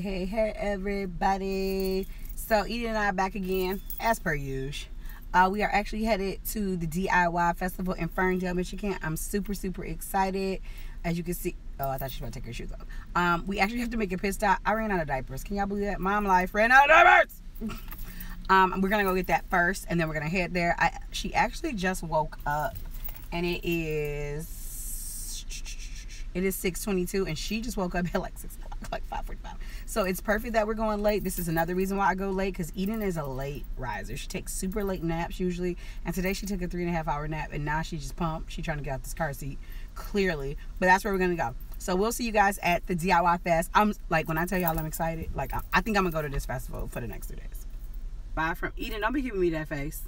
Hey everybody. So Eden and I are back again as per usual. We are actually headed to the DIY Festival in Ferndale, Michigan. I'm super excited. As you can see, oh, I thought she was about to take her shoes off. We actually have to make a pit stop. I ran out of diapers. Can y'all believe that? Mom life ran out of diapers. We're gonna go get that first and then we're gonna head there. She actually just woke up and it is 6:22 and she just woke up at like 6 o'clock, like 5:45. So it's perfect that we're going late. This is another reason why I go late, because Eden is a late riser. She takes super late naps usually, and today she took a 3.5-hour nap and now she's just pumped. She's trying to get out this car seat, clearly. But that's where we're gonna go. So we'll see you guys at the DIY Fest. I'm like, when I tell y'all I'm excited, like I think I'm gonna go to this festival for the next 2 days. Bye from Eden. Don't be giving me that face.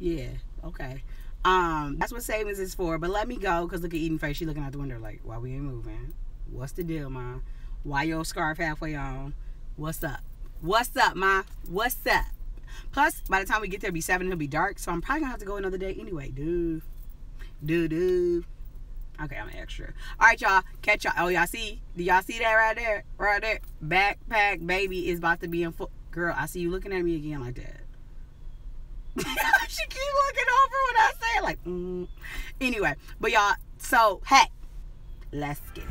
Yeah, okay. That's what savings is for. But let me go, because look at Eden face. She looking out the window like, why we ain't moving? What's the deal, ma? Why your scarf halfway on? What's up? What's up, ma? What's up? Plus, by the time we get there, it'll be 7, it'll be dark. So I'm probably going to have to go another day anyway. Dude. Okay, I'm an extra. All right, y'all. Catch y'all. Oh, y'all see? Do y'all see that right there? Right there. Backpack baby is about to be in full. Girl, I see you looking at me again like that. She keep looking over when I say it, like Anyway, but y'all, so hey, let's get it.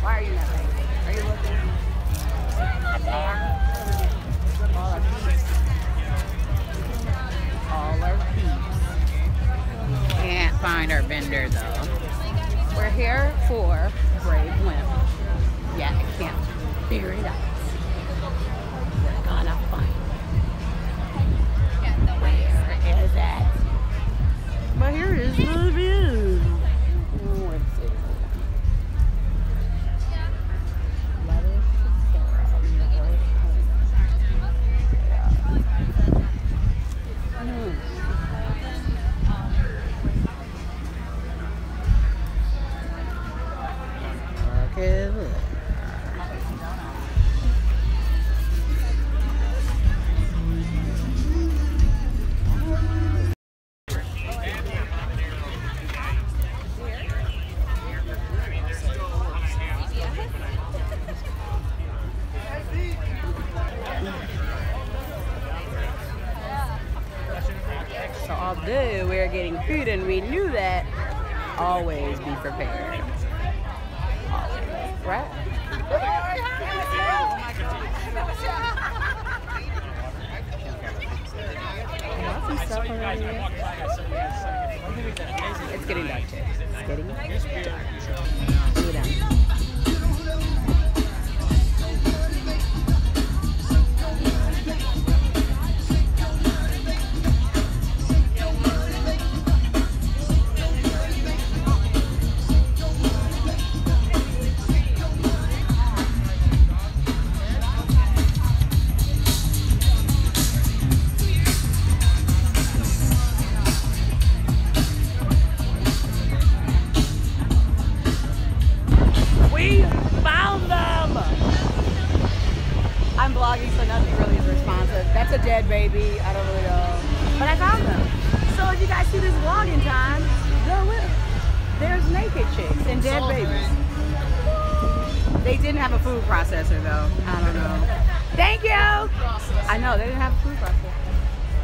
Why are you laughing? Are you looking? All our peeps. All our peeps. Can't find our vendor though. We're here for Brave Wim. Yeah, I can't figure it out. We're gonna find it. Where is that? But here is the view. Getting food, and we knew that. Always be prepared. Always, right? It's getting dark too. It's getting dark. Cool down.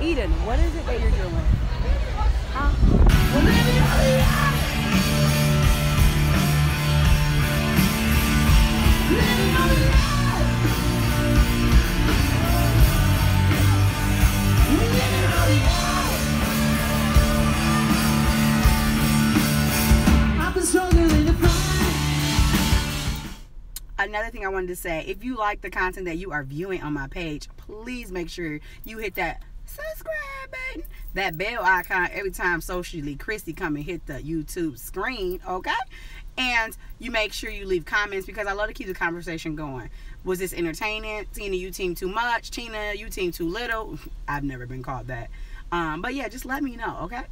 Eden, what is it that you're doing? Another thing I wanted to say, if you like the content that you are viewing on my page, please make sure you hit that subscribe button, that bell icon, every time Socially Christy come and hit the YouTube screen, okay? And you make sure you leave comments, because I love to keep the conversation going. Was this entertaining? Tina, you team too much. Tina, you team too little. I've never been called that. But yeah, just let me know, okay?